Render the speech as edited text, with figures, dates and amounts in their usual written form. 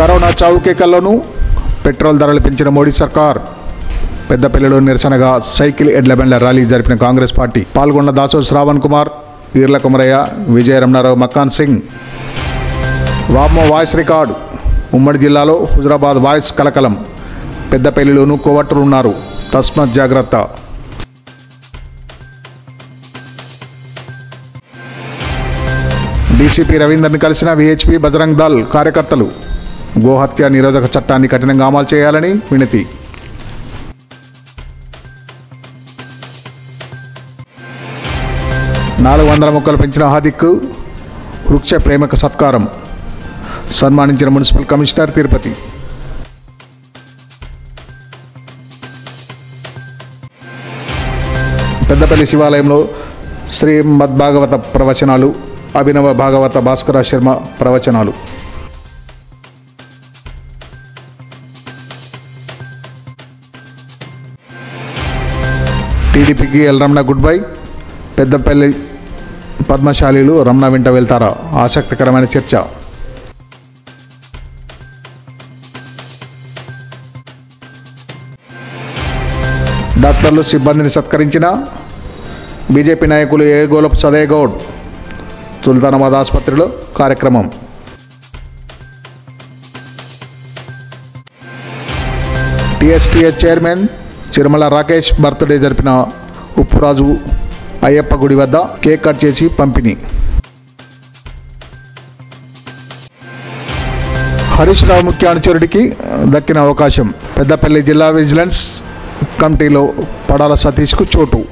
Corona చౌకే కళ్ళను petrol ధరలు పెంచిన మోడీ సర్కార్. పెద్దపల్లిలో నిరసనగా సైకిల్ ఎడ్ల బండ్ల ర్యాలీ జరిపిన కాంగ్రెస్ పార్టీ పాల్గొన్న దాసో శ్రావణ్ కుమార్, ఈర్ల కుమరయ్య, విజయ రమణారావు, మక్కాన్ సింగ్. వామో వాయిస్ రికార్డు. ఉమ్మడి జిల్లాలో హుజరాబాద్ వాయిస్ కలకలం. పెద్దపల్లిలోనూ కోవట్టలు ఉన్నారు, తస్మాత్ జాగ్రత్త. డీసీపీ రవీందర్ని కలిసిన విహెచ్పీ బజరంగ్ దళ్ కార్యకర్తలు. గోహత్య నిరోధక చట్టాన్ని కఠినంగా అమలు చేయాలని వినతి. $400 పెంచిన హాదిక్ వృక్ష ప్రేమకు సత్కారం. సన్మానించిన మున్సిపల్ కమిషనర్ తిరుపతి. పెద్దపల్లి శివాలయంలో శ్రీ మద్భాగవత ప్రవచనాలు, అభినవ భాగవత భాస్కర శర్మ ప్రవచనాలు. టీడీపీకి L Ramana good bye. Peddapalli పద్మశాలీలు రమణ వెంట వెళ్తారా? ఆసక్తికరమైన చర్చ. డాక్టర్లు సిబ్బందిని సత్కరించిన బీజేపీ నాయకులు ఏగోలపు సదయగౌడ్. సుల్తానాబాద్ ఆసుపత్రిలో కార్యక్రమం. TSTS chairman Chirumala Rakesh birthday జరిపిన ఉప్పురాజు అయ్యప్ప గుడి వద్ద కేక్ కట్ చేసి పంపిణీ. హరీష్ రావు ముఖ్య అనుచరుడికి దక్కిన అవకాశం. పెద్దపల్లి జిల్లా విజిలెన్స్ కమిటీలో పడాల సతీష్కు చోటు.